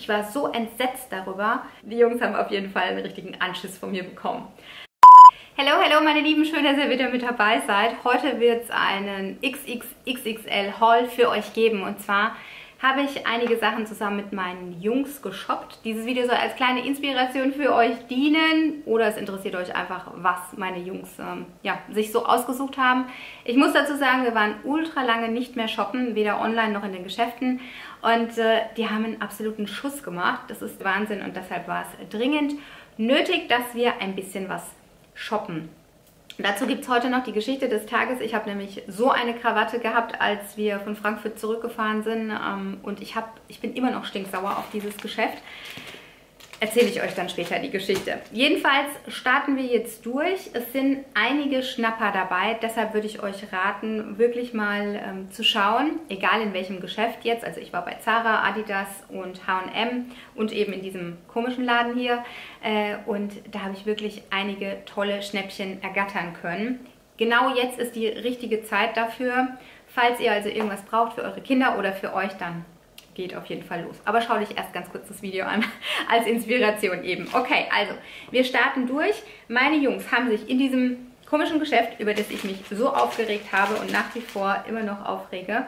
Ich war so entsetzt darüber. Die Jungs haben auf jeden Fall einen richtigen Anschiss von mir bekommen. Hallo, hallo meine Lieben, schön, dass ihr wieder mit dabei seid. Heute wird es einen XXXXL-Haul für euch geben. Und zwar habe ich einige Sachen zusammen mit meinen Jungs geshoppt. Dieses Video soll als kleine Inspiration für euch dienen. Oder es interessiert euch einfach, was meine Jungs sich so ausgesucht haben. Ich muss dazu sagen, wir waren ultra lange nicht mehr shoppen, weder online noch in den Geschäften. Und die haben einen absoluten Schuss gemacht. Das ist Wahnsinn und deshalb war es dringend nötig, dass wir ein bisschen was shoppen. Dazu gibt es heute noch die Geschichte des Tages. Ich habe nämlich so eine Krawatte gehabt, als wir von Frankfurt zurückgefahren sind. Und ich bin immer noch stinksauer auf dieses Geschäft. Erzähle ich euch dann später die Geschichte. Jedenfalls starten wir jetzt durch. Es sind einige Schnapper dabei. Deshalb würde ich euch raten, wirklich mal zu schauen, egal in welchem Geschäft jetzt. Also ich war bei Zara, Adidas und H&M und eben in diesem komischen Laden hier. Und da habe ich wirklich einige tolle Schnäppchen ergattern können. Genau jetzt ist die richtige Zeit dafür. Falls ihr also irgendwas braucht für eure Kinder oder für euch, dann geht auf jeden Fall los. Aber schau dich erst ganz kurz das Video an, als Inspiration eben. Okay, also, wir starten durch. Meine Jungs haben sich in diesem komischen Geschäft, über das ich mich so aufgeregt habe und nach wie vor immer noch aufrege,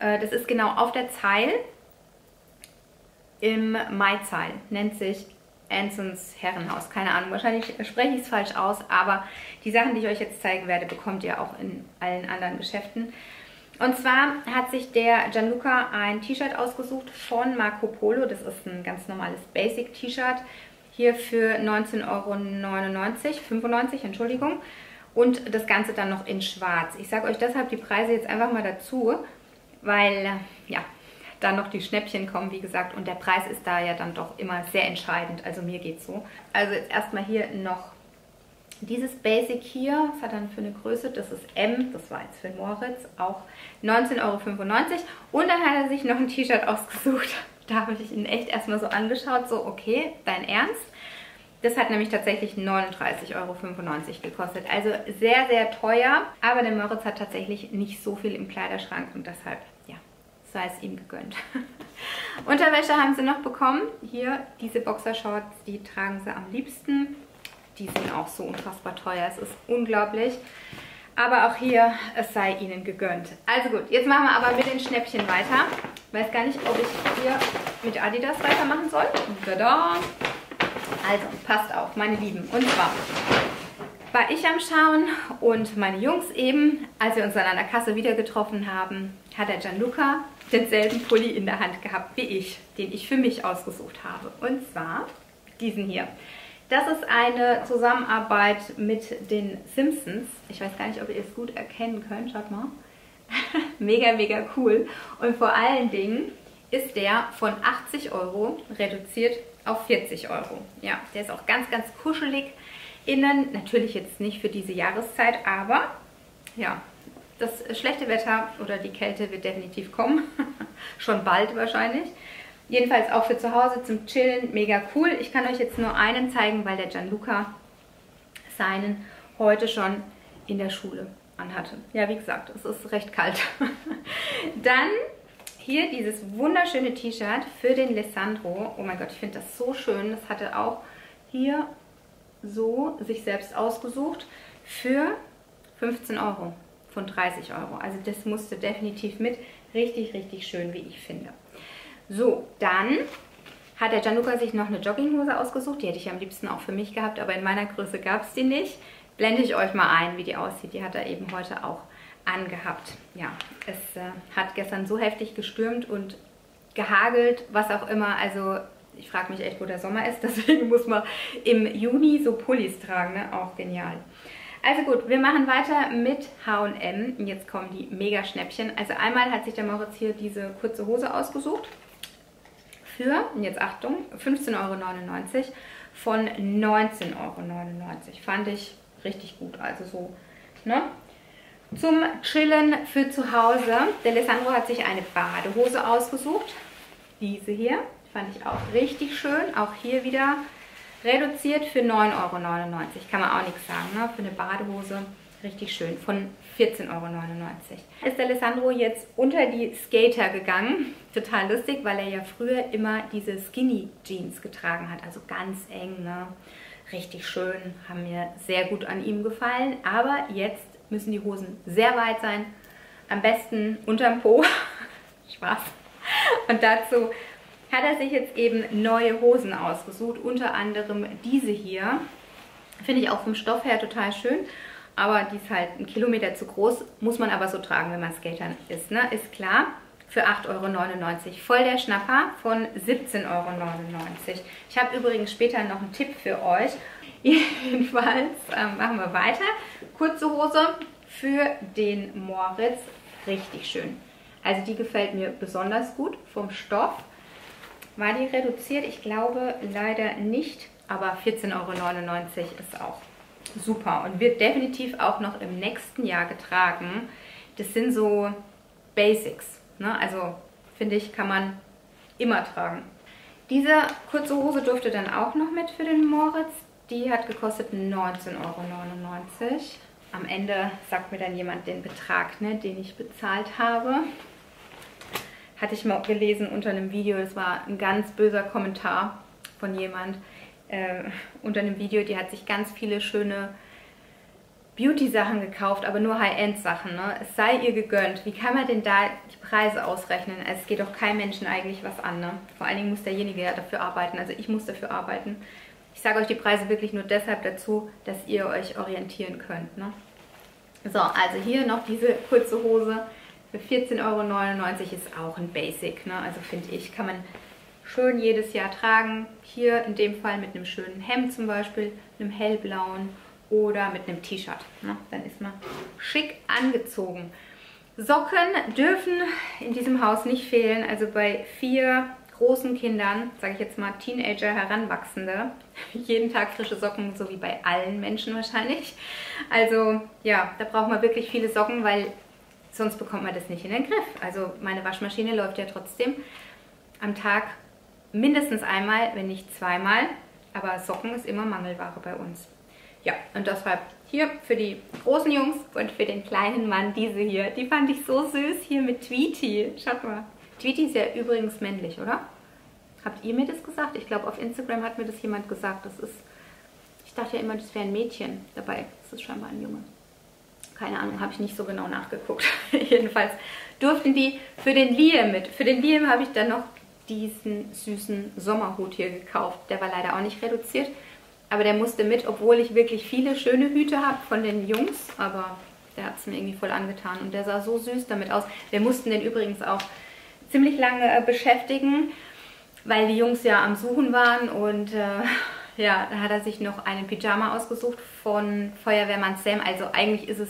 das ist genau auf der Zeil, im Maizeil, nennt sich Ansons Herrenhaus. Keine Ahnung, wahrscheinlich spreche ich es falsch aus, aber die Sachen, die ich euch jetzt zeigen werde, bekommt ihr auch in allen anderen Geschäften. Und zwar hat sich der Gianluca ein T-Shirt ausgesucht von Marco Polo. Das ist ein ganz normales Basic-T-Shirt. Hier für 19,95 €, Entschuldigung. Und das Ganze dann noch in schwarz. Ich sage euch deshalb die Preise jetzt einfach mal dazu, weil ja, dann noch die Schnäppchen kommen, wie gesagt. Und der Preis ist da ja dann doch immer sehr entscheidend. Also mir geht's so. Also jetzt erstmal hier noch dieses Basic hier, was hat dann für eine Größe? Das ist M, das war jetzt für Moritz, auch 19,95 € und dann hat er sich noch ein T-Shirt ausgesucht. Da habe ich ihn echt erstmal so angeschaut, so okay, dein Ernst? Das hat nämlich tatsächlich 39,95 € gekostet, also sehr, sehr teuer, aber der Moritz hat tatsächlich nicht so viel im Kleiderschrank und deshalb, ja, sei es ihm gegönnt. Unterwäsche haben sie noch bekommen, hier diese Boxershorts, die tragen sie am liebsten. Die sind auch so unfassbar teuer. Es ist unglaublich. Aber auch hier, es sei ihnen gegönnt. Also gut, jetzt machen wir aber mit den Schnäppchen weiter. Ich weiß gar nicht, ob ich hier mit Adidas weitermachen soll. Tada! Also, passt auf, meine Lieben. Und zwar war ich am Schauen und meine Jungs eben, als wir uns dann an der Kasse wieder getroffen haben, hat der Gianluca denselben Pulli in der Hand gehabt wie ich, den ich für mich ausgesucht habe. Und zwar diesen hier. Das ist eine Zusammenarbeit mit den Simpsons. Ich weiß gar nicht, ob ihr es gut erkennen könnt. Schaut mal. Mega, mega cool. Und vor allen Dingen ist der von 80 € reduziert auf 40 €. Ja, der ist auch ganz, ganz kuschelig innen. Natürlich jetzt nicht für diese Jahreszeit, aber ja, das schlechte Wetter oder die Kälte wird definitiv kommen. Schon bald wahrscheinlich. Jedenfalls auch für zu Hause zum Chillen, mega cool. Ich kann euch jetzt nur einen zeigen, weil der Gianluca seinen heute schon in der Schule anhatte. Ja, wie gesagt, es ist recht kalt. Dann hier dieses wunderschöne T-Shirt für den Alessandro. Oh mein Gott, ich finde das so schön. Das hatte auch hier so sich selbst ausgesucht für 15 € von 30 €. Also das musste definitiv mit. Richtig, richtig schön, wie ich finde. So, dann hat der Gianluca sich noch eine Jogginghose ausgesucht. Die hätte ich am liebsten auch für mich gehabt, aber in meiner Größe gab es die nicht. Blende ich euch mal ein, wie die aussieht. Die hat er eben heute auch angehabt. Ja, es hat gestern so heftig gestürmt und gehagelt, was auch immer. Also ich frage mich echt, wo der Sommer ist. Deswegen muss man im Juni so Pullis tragen, ne? Auch genial. Also gut, wir machen weiter mit H&M. Und jetzt kommen die Mega-Schnäppchen. Also einmal hat sich der Moritz hier diese kurze Hose ausgesucht. Für, und jetzt Achtung, 15,99 € von 19,99 €. Fand ich richtig gut, also so, ne? Zum Chillen für zu Hause. Der Alessandro hat sich eine Badehose ausgesucht. Diese hier, fand ich auch richtig schön. Auch hier wieder reduziert für 9,99 €. Kann man auch nichts sagen, ne? Für eine Badehose richtig schön, von 14,99 Euro. Ist Alessandro jetzt unter die Skater gegangen. Total lustig, weil er ja früher immer diese Skinny Jeans getragen hat, also ganz eng, ne? Richtig schön, haben mir sehr gut an ihm gefallen, aber jetzt müssen die Hosen sehr weit sein, am besten unterm Po. Spaß. Und dazu hat er sich jetzt eben neue Hosen ausgesucht, unter anderem diese hier. Finde ich auch vom Stoff her total schön, aber die ist halt 1 Kilometer zu groß, muss man aber so tragen, wenn man Skatern ist, ne? Ist klar. Für 8,99 €. Voll der Schnapper von 17,99 €. Ich habe übrigens später noch einen Tipp für euch. Jedenfalls machen wir weiter. Kurze Hose für den Moritz. Richtig schön. Also die gefällt mir besonders gut vom Stoff. War die reduziert? Ich glaube leider nicht. Aber 14,99 € ist auch super. Und wird definitiv auch noch im nächsten Jahr getragen. Das sind so Basics. Also, finde ich, kann man immer tragen. Diese kurze Hose durfte dann auch noch mit für den Moritz. Die hat gekostet 19,99 €. Am Ende sagt mir dann jemand den Betrag, ne, den ich bezahlt habe. Hatte ich mal gelesen unter einem Video. Das war ein ganz böser Kommentar von jemand unter einem Video. Die hat sich ganz viele schöne Beauty-Sachen gekauft, aber nur High-End-Sachen, ne? Es sei ihr gegönnt. Wie kann man denn da die Preise ausrechnen? Also es geht doch keinem Menschen eigentlich was an, ne? Vor allen Dingen muss derjenige ja dafür arbeiten. Also ich muss dafür arbeiten. Ich sage euch die Preise wirklich nur deshalb dazu, dass ihr euch orientieren könnt, ne? So, also hier noch diese kurze Hose für 14,99 € ist auch ein Basic, ne? Also finde ich, kann man schön jedes Jahr tragen. Hier in dem Fall mit einem schönen Hemd zum Beispiel, einem hellblauen. Oder mit einem T-Shirt. Ne? Dann ist man schick angezogen. Socken dürfen in diesem Haus nicht fehlen. Also bei 4 großen Kindern, sage ich jetzt mal Teenager, Heranwachsende, jeden Tag frische Socken, so wie bei allen Menschen wahrscheinlich. Also ja, da braucht man wirklich viele Socken, weil sonst bekommt man das nicht in den Griff. Also meine Waschmaschine läuft ja trotzdem am Tag mindestens einmal, wenn nicht zweimal. Aber Socken ist immer Mangelware bei uns. Ja, und deshalb hier für die großen Jungs und für den kleinen Mann diese hier. Die fand ich so süß hier mit Tweety. Schaut mal. Tweety ist ja übrigens männlich, oder? Habt ihr mir das gesagt? Ich glaube, auf Instagram hat mir das jemand gesagt. Das ist, ich dachte ja immer, das wäre ein Mädchen. Dabei ist es scheinbar ein Junge. Keine Ahnung, habe ich nicht so genau nachgeguckt. Jedenfalls durften die für den Liam mit. Für den Liam habe ich dann noch diesen süßen Sommerhut hier gekauft. Der war leider auch nicht reduziert. Aber der musste mit, obwohl ich wirklich viele schöne Hüte habe von den Jungs. Aber der hat es mir irgendwie voll angetan. Und der sah so süß damit aus. Wir mussten den übrigens auch ziemlich lange beschäftigen, weil die Jungs ja am Suchen waren. Und ja, da hat er sich noch einen Pyjama ausgesucht von Feuerwehrmann Sam. Also eigentlich ist es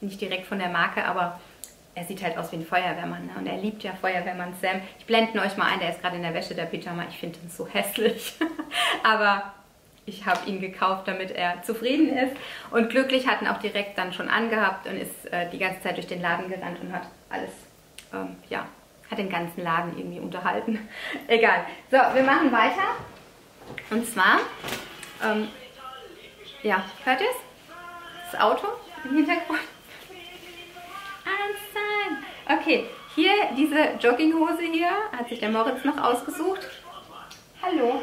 nicht direkt von der Marke, aber er sieht halt aus wie ein Feuerwehrmann, ne? Und er liebt ja Feuerwehrmann Sam. Ich blende euch mal ein, der ist gerade in der Wäsche, der Pyjama. Ich finde den so hässlich. Aber ich habe ihn gekauft, damit er zufrieden ist. Und glücklich hat ihn auch direkt dann schon angehabt und ist die ganze Zeit durch den Laden gerannt und hat alles, ja, hat den ganzen Laden irgendwie unterhalten. Egal. So, wir machen weiter. Und zwar, ja, hört ihr es? Das Auto im Hintergrund. Okay, hier diese Jogginghose hier hat sich der Moritz noch ausgesucht. Hallo.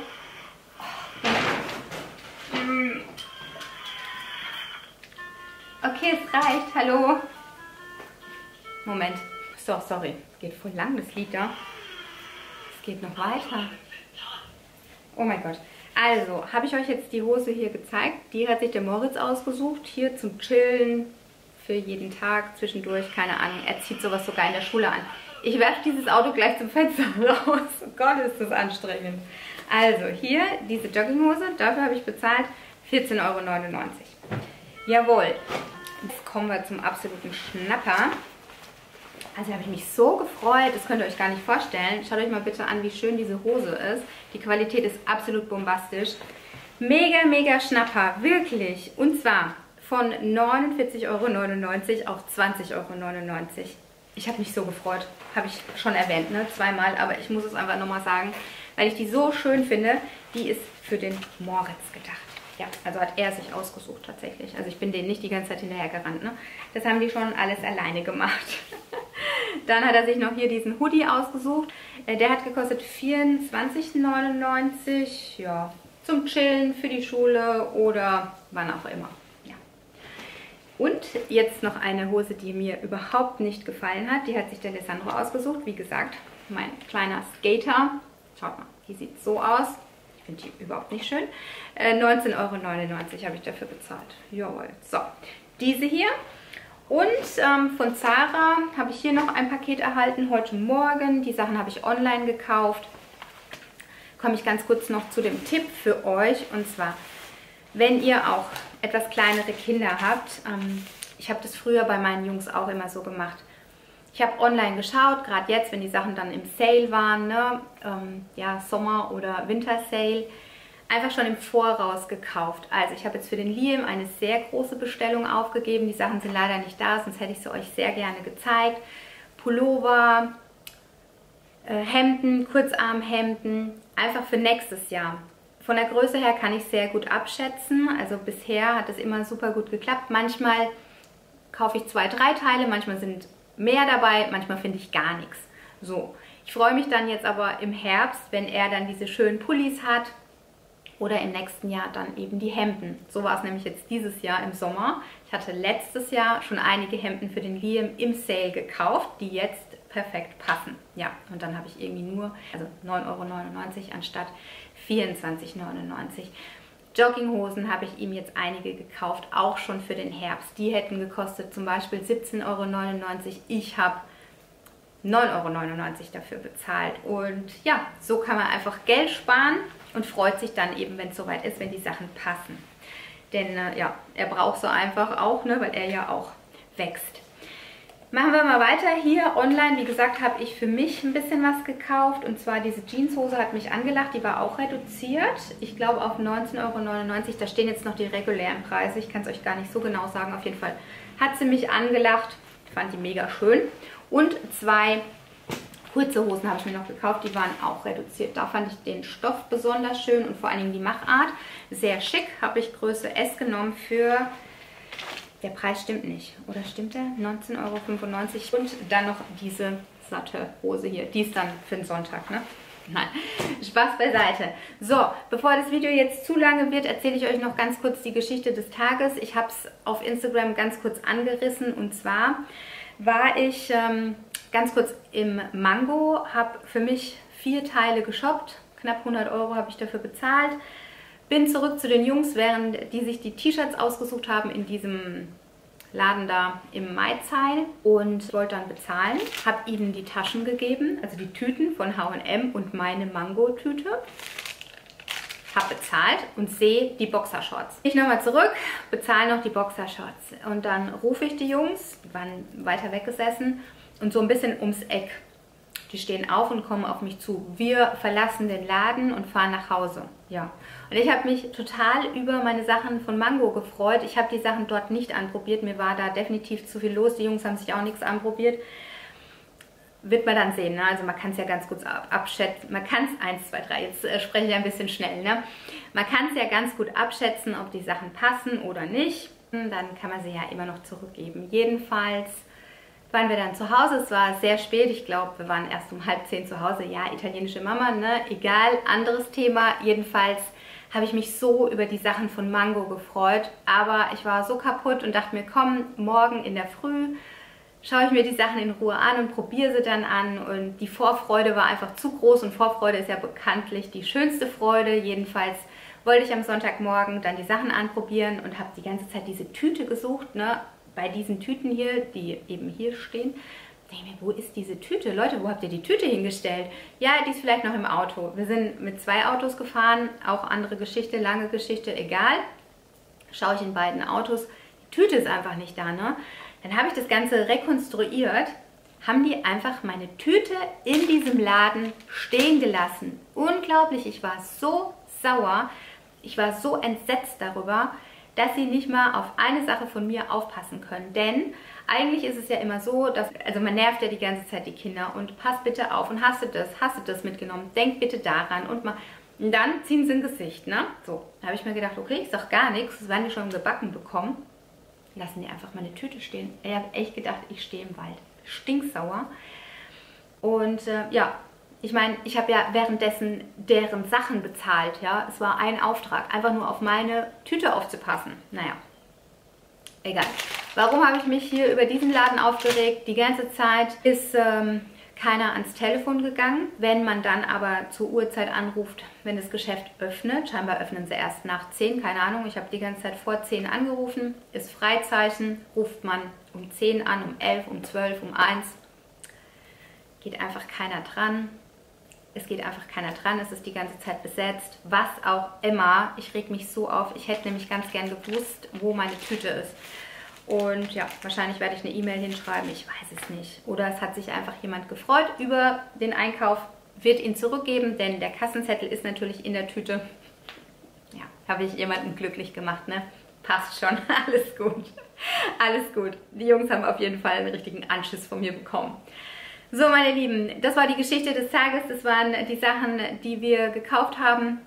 Okay, es reicht. Hallo. Moment. So, sorry. Es geht voll lang, das Lied da. Es geht noch weiter. Oh mein Gott. Also, habe ich euch jetzt die Hose hier gezeigt. Die hat sich der Moritz ausgesucht. Hier zum Chillen. Für jeden Tag, zwischendurch. Keine Ahnung. Er zieht sowas sogar in der Schule an. Ich werfe dieses Auto gleich zum Fenster raus. Oh Gott, ist das anstrengend. Also, hier diese Jogginghose. Dafür habe ich bezahlt 14,99 €. Jawohl, jetzt kommen wir zum absoluten Schnapper. Also habe ich mich so gefreut, das könnt ihr euch gar nicht vorstellen. Schaut euch mal bitte an, wie schön diese Hose ist. Die Qualität ist absolut bombastisch. Mega, mega Schnapper, wirklich. Und zwar von 49,99 € auf 20,99 €. Ich habe mich so gefreut, habe ich schon erwähnt, ne? Zweimal, aber ich muss es einfach nochmal sagen, weil ich die so schön finde. Die ist für den Moritz gedacht. Ja, also hat er sich ausgesucht tatsächlich. Also ich bin denen nicht die ganze Zeit hinterhergerannt, ne? Das haben die schon alles alleine gemacht. Dann hat er sich noch hier diesen Hoodie ausgesucht. Der hat gekostet 24,99 €. Ja, zum Chillen, für die Schule oder wann auch immer. Ja. Und jetzt noch eine Hose, die mir überhaupt nicht gefallen hat. Die hat sich der Alessandro ausgesucht. Wie gesagt, mein kleiner Skater. Schaut mal, die sieht so aus. Ich finde die überhaupt nicht schön. 19,99 € habe ich dafür bezahlt. Jawohl. So, diese hier. Und von Zara habe ich hier noch ein Paket erhalten, heute Morgen. Die Sachen habe ich online gekauft. Komme ich ganz kurz noch zu dem Tipp für euch. Und zwar, wenn ihr auch etwas kleinere Kinder habt. Ich habe das früher bei meinen Jungs auch immer so gemacht. Ich habe online geschaut, gerade jetzt, wenn die Sachen dann im Sale waren, ne? Ja, Sommer- oder Wintersale. Einfach schon im Voraus gekauft. Also ich habe jetzt für den Liam eine sehr große Bestellung aufgegeben. Die Sachen sind leider nicht da, sonst hätte ich sie euch sehr gerne gezeigt. Pullover, Hemden, Kurzarmhemden, einfach für nächstes Jahr. Von der Größe her kann ich sehr gut abschätzen. Also bisher hat es immer super gut geklappt. Manchmal kaufe ich 2, 3 Teile, manchmal sind mehr dabei, manchmal finde ich gar nichts. So, ich freue mich dann jetzt aber im Herbst, wenn er dann diese schönen Pullis hat. Oder im nächsten Jahr dann eben die Hemden. So war es nämlich jetzt dieses Jahr im Sommer. Ich hatte letztes Jahr schon einige Hemden für den Liam im Sale gekauft, die jetzt perfekt passen. Ja, und dann habe ich irgendwie nur, also 9,99 € anstatt 24,99 €. Jogginghosen habe ich ihm jetzt einige gekauft, auch schon für den Herbst. Die hätten gekostet zum Beispiel 17,99 €. Ich habe 9,99 € dafür bezahlt. Und ja, so kann man einfach Geld sparen und freut sich dann eben, wenn es soweit ist, wenn die Sachen passen. Denn ja, er braucht so einfach auch, ne, weil er ja auch wächst. Machen wir mal weiter hier online. Wie gesagt, habe ich für mich ein bisschen was gekauft. Und zwar diese Jeanshose hat mich angelacht. Die war auch reduziert. Ich glaube auf 19,99 €. Da stehen jetzt noch die regulären Preise. Ich kann es euch gar nicht so genau sagen. Auf jeden Fall hat sie mich angelacht. Ich fand die mega schön. Und 2 kurze Hosen habe ich mir noch gekauft, die waren auch reduziert. Da fand ich den Stoff besonders schön und vor allen Dingen die Machart sehr schick. Habe ich Größe S genommen für, der Preis stimmt nicht, oder stimmt der? 19,95 € und dann noch diese satte Hose hier. Die ist dann für den Sonntag, ne? Nein, Spaß beiseite. So, bevor das Video jetzt zu lange wird, erzähle ich euch noch ganz kurz die Geschichte des Tages. Ich habe es auf Instagram ganz kurz angerissen und zwar war ich ganz kurz im Mango, habe für mich 4 Teile geshoppt, knapp 100 € habe ich dafür bezahlt, bin zurück zu den Jungs, während die sich die T-Shirts ausgesucht haben in diesem Laden da im Maizeil und wollte dann bezahlen, habe ihnen die Taschen gegeben, also die Tüten von H&M und meine Mango-Tüte. Habe bezahlt und sehe die Boxershorts. Ich nochmal zurück, bezahle noch die Boxershorts. Und dann rufe ich die Jungs, die waren weiter weggesessen und so ein bisschen ums Eck. Die stehen auf und kommen auf mich zu. Wir verlassen den Laden und fahren nach Hause. Ja. Und ich habe mich total über meine Sachen von Mango gefreut. Ich habe die Sachen dort nicht anprobiert. Mir war da definitiv zu viel los. Die Jungs haben sich auch nichts anprobiert. Wird man dann sehen, ne? Also man kann es ja ganz gut abschätzen, man kann es, 1, 2, 3, jetzt spreche ich ein bisschen schnell, ne? Man kann es ja ganz gut abschätzen, ob die Sachen passen oder nicht, dann kann man sie ja immer noch zurückgeben. Jedenfalls waren wir dann zu Hause, es war sehr spät, ich glaube, wir waren erst um 9:30 zu Hause, ja, italienische Mama, ne? Egal, anderes Thema, jedenfalls habe ich mich so über die Sachen von Mango gefreut, aber ich war so kaputt und dachte mir, komm, morgen in der Früh schaue ich mir die Sachen in Ruhe an und probiere sie dann an. Und die Vorfreude war einfach zu groß. Und Vorfreude ist ja bekanntlich die schönste Freude. Jedenfalls wollte ich am Sonntagmorgen dann die Sachen anprobieren und habe die ganze Zeit diese Tüte gesucht, ne? Bei diesen Tüten hier, die eben hier stehen. Denke mir, wo ist diese Tüte? Leute, wo habt ihr die Tüte hingestellt? Ja, die ist vielleicht noch im Auto. Wir sind mit 2 Autos gefahren. Auch andere Geschichte, lange Geschichte, egal. Schaue ich in beiden Autos. Die Tüte ist einfach nicht da, ne? Dann habe ich das Ganze rekonstruiert, haben die einfach meine Tüte in diesem Laden stehen gelassen. Unglaublich, ich war so sauer, ich war so entsetzt darüber, dass sie nicht mal auf eine Sache von mir aufpassen können. Denn eigentlich ist es ja immer so, dass, also man nervt ja die ganze Zeit die Kinder und passt bitte auf und hasst das mitgenommen, denkt bitte daran und mal, Und dann ziehen sie ein Gesicht, ne? So, da habe ich mir gedacht, okay, ist doch gar nichts. Das werden die schon gebacken bekommen. Lassen die einfach mal eine Tüte stehen. Ich habe echt gedacht, ich stehe im Wald. Stinksauer. Und ja, ich meine, ich habe ja währenddessen deren Sachen bezahlt, ja. Es war ein Auftrag, einfach nur auf meine Tüte aufzupassen. Naja, egal. Warum habe ich mich hier über diesen Laden aufgeregt? Die ganze Zeit ist keiner ans Telefon gegangen. Wenn man dann aber zur Uhrzeit anruft, wenn das Geschäft öffnet, scheinbar öffnen sie erst nach 10, keine Ahnung. Ich habe die ganze Zeit vor 10 angerufen, ist Freizeichen, ruft man um 10 an, um 11, um 12, um 1. Geht einfach keiner dran. Es geht einfach keiner dran, es ist die ganze Zeit besetzt, was auch immer. Ich reg mich so auf, ich hätte nämlich ganz gern gewusst, wo meine Tüte ist. Und ja, wahrscheinlich werde ich eine E-Mail hinschreiben, ich weiß es nicht. Oder es hat sich einfach jemand gefreut über den Einkauf, wird ihn zurückgeben, denn der Kassenzettel ist natürlich in der Tüte. Ja, habe ich jemanden glücklich gemacht, ne? Passt schon, alles gut. Alles gut. Die Jungs haben auf jeden Fall einen richtigen Anschiss von mir bekommen. So, meine Lieben, das war die Geschichte des Tages. Das waren die Sachen, die wir gekauft haben.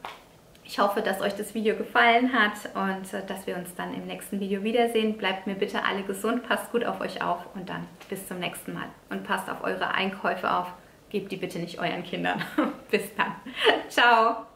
Ich hoffe, dass euch das Video gefallen hat und dass wir uns dann im nächsten Video wiedersehen. Bleibt mir bitte alle gesund, passt gut auf euch auf und dann bis zum nächsten Mal. Und passt auf eure Einkäufe auf, gebt die bitte nicht euren Kindern. Bis dann. Ciao.